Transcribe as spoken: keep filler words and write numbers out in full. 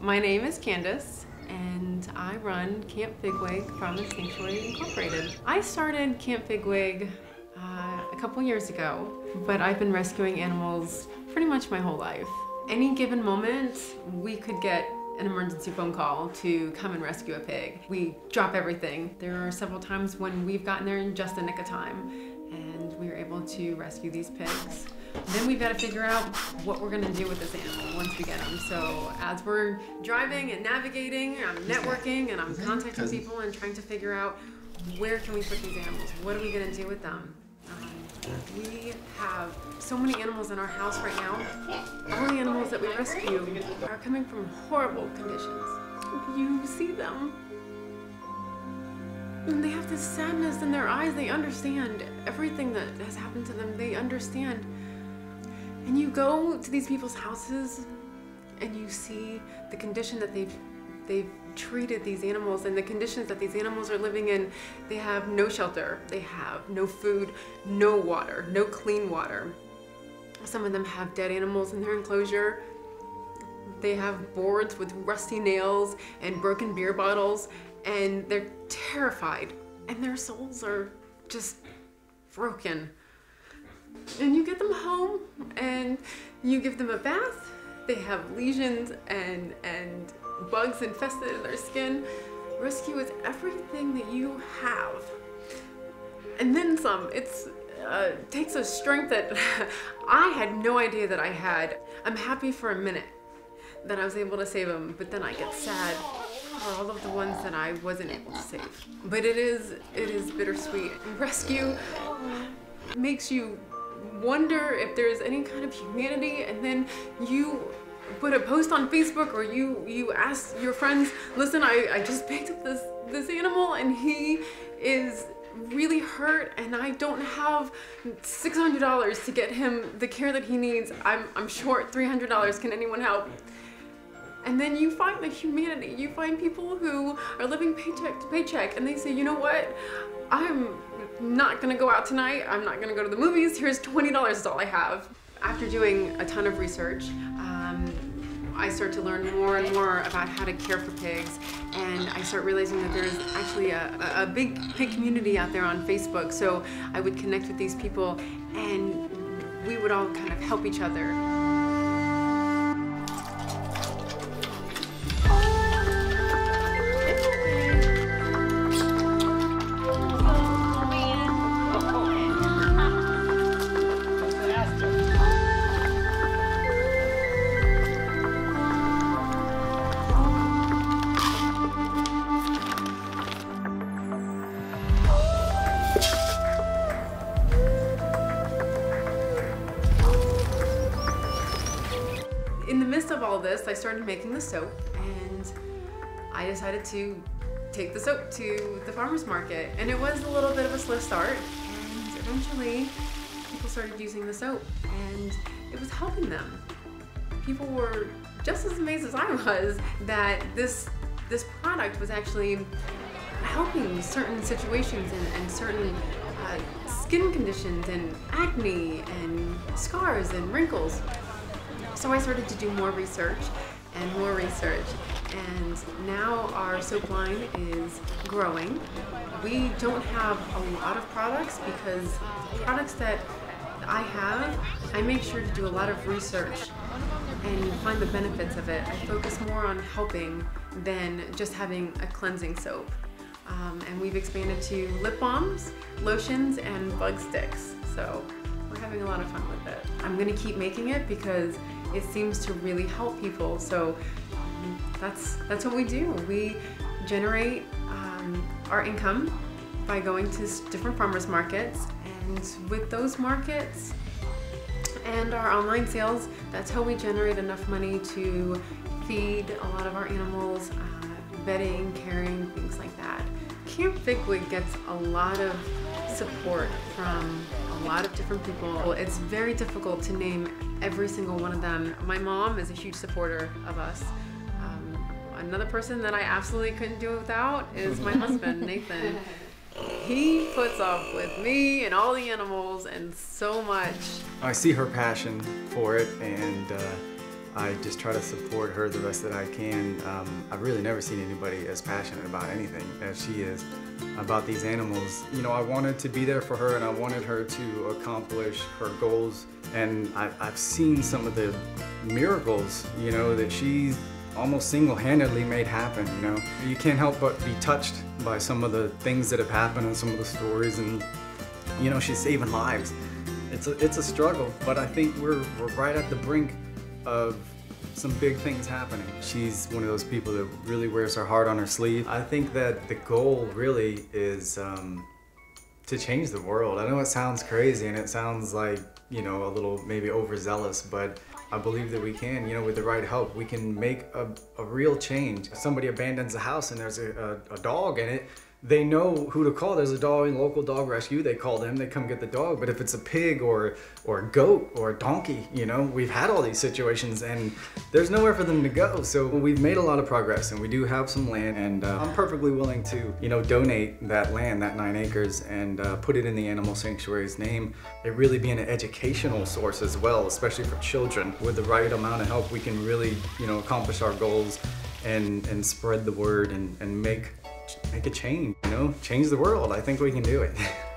My name is Candace, and I run Camp Figwig Farm and Sanctuary Incorporated. I started Camp Figwig uh, a couple years ago, but I've been rescuing animals pretty much my whole life. Any given moment, we could get an emergency phone call to come and rescue a pig. We drop everything. There are several times when we've gotten there in just the nick of time, and we were able to rescue these pigs. Then we've got to figure out what we're going to do with this animal once we get them. So as we're driving and navigating, I'm networking and I'm contacting people and trying to figure out where can we put these animals? What are we going to do with them? Um, we have so many animals in our house right now. All the animals that we rescue are coming from horrible conditions. You see them. And they have this sadness in their eyes. They understand everything that has happened to them. They understand. And you go to these people's houses and you see the condition that they've, they've treated these animals and the conditions that these animals are living in. They have no shelter, they have no food, no water, no clean water. Some of them have dead animals in their enclosure. They have boards with rusty nails and broken beer bottles, and they're terrified and their souls are just broken. And you get them home and you give them a bath. They have lesions and, and bugs infested in their skin. Rescue is everything that you have. And then some. It's uh, takes a strength that I had no idea that I had. I'm happy for a minute that I was able to save them, but then I get sad for all of the ones that I wasn't able to save. But it is, it is bittersweet. Rescue makes you wonder if there's any kind of humanity, and then you put a post on Facebook or you you ask your friends, listen, I, I just picked up this this animal and he is really hurt and I don't have six hundred dollars to get him the care that he needs. I'm, I'm short three hundred dollars, can anyone help? And then you find the humanity. You find people who are living paycheck to paycheck and they say, you know what? I'm not gonna go out tonight. I'm not gonna go to the movies. Here's twenty dollars is all I have. After doing a ton of research, um, I start to learn more and more about how to care for pigs, and I start realizing that there's actually a, a big pig community out there on Facebook. So I would connect with these people and we would all kind of help each other. In the midst of all this, I started making the soap, and I decided to take the soap to the farmer's market. And it was a little bit of a slow start, and eventually people started using the soap, and it was helping them. People were just as amazed as I was that this, this product was actually helping certain situations and, and certain uh, skin conditions and acne and scars and wrinkles. So I started to do more research and more research, and now our soap line is growing. We don't have a lot of products because the products that I have, I make sure to do a lot of research and find the benefits of it. I focus more on helping than just having a cleansing soap. Um, and we've expanded to lip balms, lotions, and bug sticks. So we're having a lot of fun with it. I'm gonna keep making it because it seems to really help people. So um, that's, that's what we do. We generate um, our income by going to different farmers markets, and with those markets and our online sales, that's how we generate enough money to feed a lot of our animals, uh, bedding, caring, things like that. Camp Figwig gets a lot of support from a lot of different people. It's very difficult to name every single one of them. My mom is a huge supporter of us. Um, another person that I absolutely couldn't do without is my husband, Nathan. He puts up with me and all the animals and so much. I see her passion for it, and uh, I just try to support her the best that I can. Um, I've really never seen anybody as passionate about anything as she is about these animals. You know, I wanted to be there for her and I wanted her to accomplish her goals. And I, I've seen some of the miracles, you know, that she's almost single-handedly made happen, you know. You can't help but be touched by some of the things that have happened and some of the stories, and, you know, she's saving lives. It's a, it's a struggle, but I think we're, we're right at the brink of some big things happening. She's one of those people that really wears her heart on her sleeve. I think that the goal really is um, to change the world. I know it sounds crazy and it sounds like, you know, a little maybe overzealous, but I believe that we can, you know, with the right help, we can make a, a real change. If somebody abandons a house and there's a, a, a dog in it, they know who to call. There's a dog, local dog rescue, they call them, they come get the dog. But if it's a pig or, or a goat or a donkey, you know, we've had all these situations and there's nowhere for them to go. So we've made a lot of progress and we do have some land, and uh, I'm perfectly willing to, you know, donate that land, that nine acres, and uh, put it in the animal sanctuary's name. It really being an educational source as well, especially for children. With the right amount of help, we can really, you know, accomplish our goals and, and spread the word and, and make Make a change, you know? Change the world. I think we can do it.